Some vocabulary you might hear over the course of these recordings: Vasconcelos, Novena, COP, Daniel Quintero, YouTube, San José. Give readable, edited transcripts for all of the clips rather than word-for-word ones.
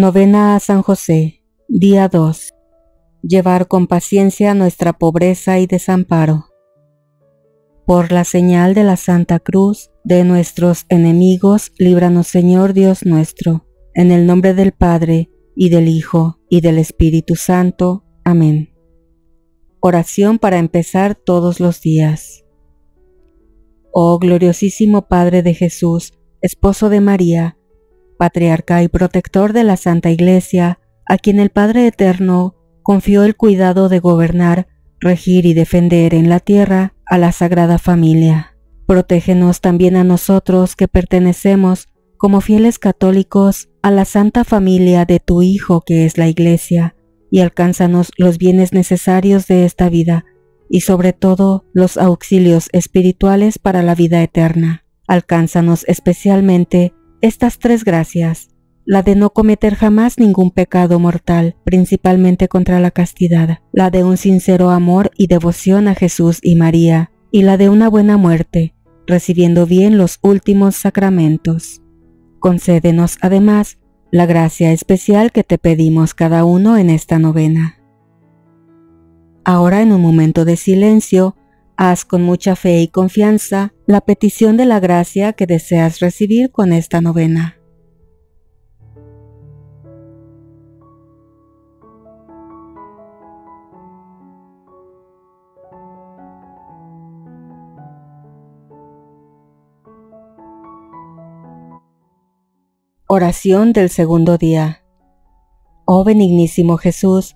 Novena a San José, día 2. Llevar con paciencia nuestra pobreza y desamparo. Por la señal de la Santa Cruz, de nuestros enemigos, líbranos, Señor Dios nuestro. En el nombre del Padre, y del Hijo, y del Espíritu Santo. Amén. Oración para empezar todos los días. Oh gloriosísimo Padre de Jesús, esposo de María, patriarca y protector de la Santa Iglesia, a quien el Padre Eterno confió el cuidado de gobernar, regir y defender en la tierra a la Sagrada Familia. Protégenos también a nosotros que pertenecemos, como fieles católicos, a la Santa Familia de tu Hijo que es la Iglesia, y alcánzanos los bienes necesarios de esta vida, y sobre todo los auxilios espirituales para la vida eterna. Alcánzanos especialmente estas tres gracias: la de no cometer jamás ningún pecado mortal, principalmente contra la castidad; la de un sincero amor y devoción a Jesús y María; y la de una buena muerte, recibiendo bien los últimos sacramentos. Concédenos además la gracia especial que te pedimos cada uno en esta novena. Ahora, en un momento de silencio, haz con mucha fe y confianza la petición de la gracia que deseas recibir con esta novena. Oración del segundo día. Oh benignísimo Jesús,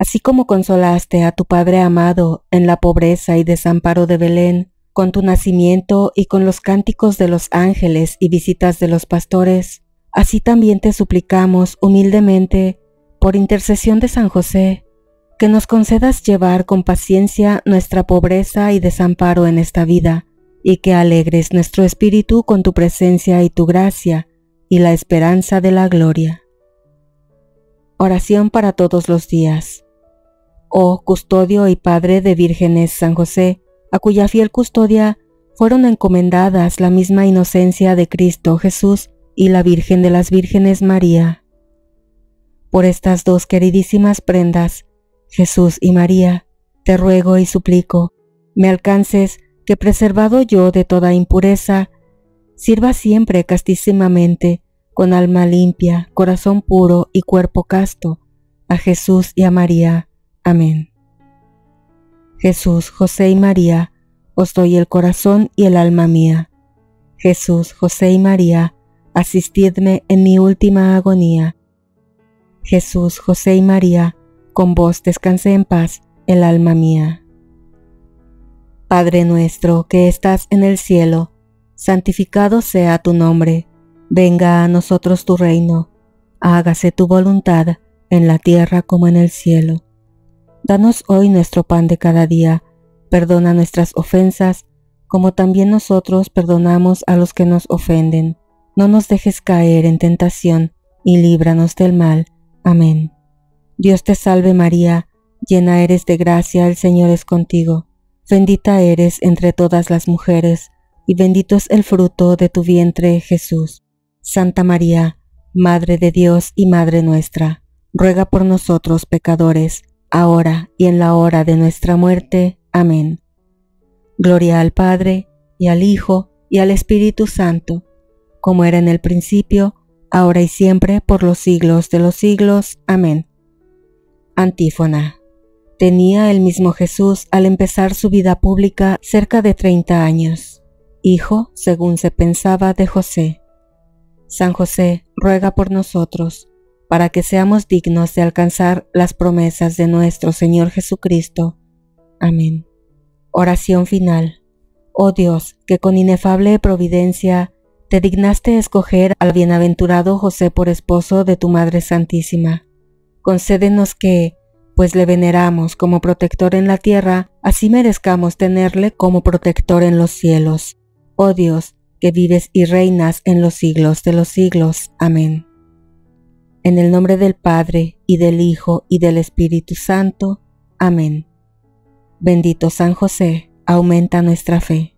así como consolaste a tu Padre amado en la pobreza y desamparo de Belén, con tu nacimiento y con los cánticos de los ángeles y visitas de los pastores, así también te suplicamos humildemente, por intercesión de San José, que nos concedas llevar con paciencia nuestra pobreza y desamparo en esta vida, y que alegres nuestro espíritu con tu presencia y tu gracia, y la esperanza de la gloria. Oración para todos los días. Oh custodio y Padre de vírgenes San José, a cuya fiel custodia fueron encomendadas la misma inocencia de Cristo Jesús y la Virgen de las Vírgenes María. Por estas dos queridísimas prendas, Jesús y María, te ruego y suplico, me alcances que, preservado yo de toda impureza, sirva siempre castísimamente, con alma limpia, corazón puro y cuerpo casto, a Jesús y a María. Amén. Jesús, José y María, os doy el corazón y el alma mía. Jesús, José y María, asistidme en mi última agonía. Jesús, José y María, con vos descansé en paz el alma mía. Padre nuestro que estás en el cielo, santificado sea tu nombre. Venga a nosotros tu reino. Hágase tu voluntad en la tierra como en el cielo. Danos hoy nuestro pan de cada día. Perdona nuestras ofensas, como también nosotros perdonamos a los que nos ofenden. No nos dejes caer en tentación, y líbranos del mal. Amén. Dios te salve María, llena eres de gracia, el Señor es contigo. Bendita eres entre todas las mujeres, y bendito es el fruto de tu vientre, Jesús. Santa María, Madre de Dios y Madre nuestra, ruega por nosotros pecadores, ahora y en la hora de nuestra muerte. Amén. Gloria al Padre, y al Hijo, y al Espíritu Santo, como era en el principio, ahora y siempre, por los siglos de los siglos. Amén. Antífona. Tenía el mismo Jesús, al empezar su vida pública, cerca de 30 años, hijo, según se pensaba, de José. San José, ruega por nosotros, para que seamos dignos de alcanzar las promesas de nuestro Señor Jesucristo. Amén. Oración final. Oh Dios, que con inefable providencia te dignaste escoger al bienaventurado José por esposo de tu Madre Santísima, concédenos que, pues le veneramos como protector en la tierra, así merezcamos tenerle como protector en los cielos. Oh Dios, que vives y reinas en los siglos de los siglos. Amén. En el nombre del Padre, y del Hijo, y del Espíritu Santo. Amén. Bendito San José, aumenta nuestra fe.